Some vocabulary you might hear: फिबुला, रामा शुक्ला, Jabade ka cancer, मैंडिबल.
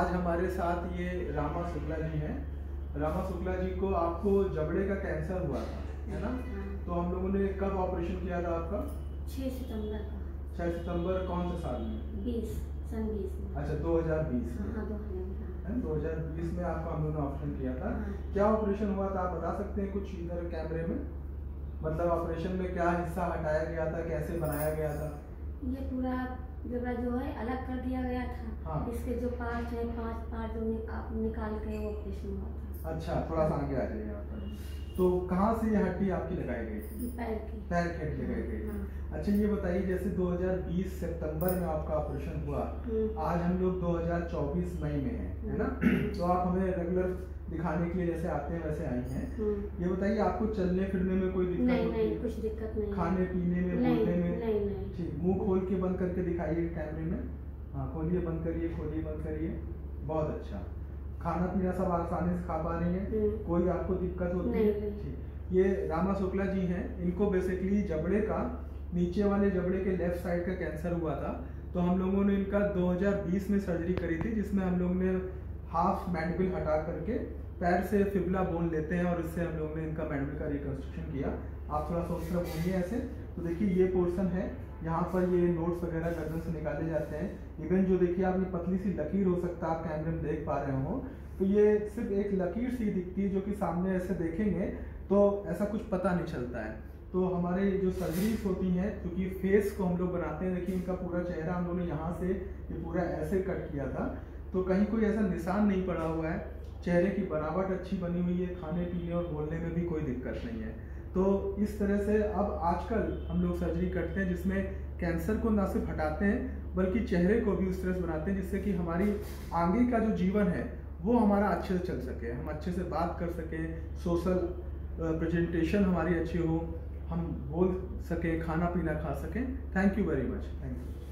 आज हमारे साथ ये रामा शुक्ला जी हैं। रामा शुक्ला जी को आपको जबड़े का कैंसर हुआ था, है ना? तो हम लोगों ने कब ऑपरेशन किया था आपका? 6 सितंबर को। 6 सितंबर कौन से साल में? 20 सन 20 में। अच्छा, 2020 में। हाँ, 2020 में आपका हम लोगों ने ऑपरेशन किया था। क्या ऑपरेशन हुआ था आप बता सकते हैं कुछ इधर कैमरे में? मतलब ऑपरेशन में क्या हिस्सा हटाया गया था, कैसे बनाया गया था? ये पूरा जबड़ा जो है अलग कर दिया गया था। हाँ। इसके जो पार्ट है, 5 पार्ट जो निकाल के वो ऑपरेशन हुआ था। अच्छा, थोड़ा सा आगे आ जाइए। तो कहाँ से ये हड्डी आपकी लगाई गई थी? पैर की हड्डी लगाई गई थी। अच्छा, ये बताइए जैसे 2020 सितंबर में आपका ऑपरेशन हुआ, आज हम लोग 2024 मई में हैं, है ना? तो आप हमें रेगुलर दिखाने के लिए जैसे आते हैं वैसे आई हैं। ये बताइए आपको चलने फिरने में कोई दिक्कत? नहीं, कुछ दिक्कत नहीं। खाने पीने में, बोलने में? ठीक। मुंह खोल के बंद करके दिखाइए कैमरे में। हाँ, खोलिए बंद करिए, खोलिए बंद करिए। बहुत अच्छा। खाना पीना सब आसानी से खा पा रही हैं, कोई आपको दिक्कत होती है? ठीक। ये रामा शुक्ला जी हैं, इनको बेसिकली जबड़े का, नीचे वाले जबड़े के लेफ्ट साइड का कैंसर हुआ था। तो हम लोगों ने इनका 2020 में सर्जरी करी थी, जिसमें हम लोग ने हाफ मैंडिबल हटा करके पैर से फिबुला बोन लेते हैं और इससे हम लोग ने इनका मैंडिबल का रिकन्स्ट्रक्शन किया। आप थोड़ा सा उस तरफ बोलिए ऐसे। तो देखिए ये पोर्शन है, यहाँ पर ये नोट्स वगैरह गर्दन से निकाले जाते हैं। इवन जो देखिए आपने पतली सी लकीर हो सकता है, आप कैमरे में देख पा रहे हो, तो ये सिर्फ एक लकीर सी दिखती है जो कि सामने ऐसे देखेंगे तो ऐसा कुछ पता नहीं चलता है। तो हमारे जो सर्जरीज होती हैं, क्योंकि फेस को हम लोग बनाते हैं, देखिए इनका पूरा चेहरा हम लोगों ने यहाँ से ये पूरा ऐसे कट किया था, तो कहीं कोई ऐसा निशान नहीं पड़ा हुआ है। चेहरे की बनावट अच्छी बनी हुई है, खाने पीने और बोलने में भी कोई दिक्कत नहीं है। तो इस तरह से अब आजकल हम लोग सर्जरी करते हैं जिसमें कैंसर को ना सिर्फ हटाते हैं बल्कि चेहरे को भी उस तरह से बनाते हैं जिससे कि हमारी आगे का जो जीवन है वो हमारा अच्छे से चल सके, हम अच्छे से बात कर सकें, सोशल प्रेजेंटेशन हमारी अच्छी हो, हम बोल सकें, खाना पीना खा सकें। Thank you very much. Thank you.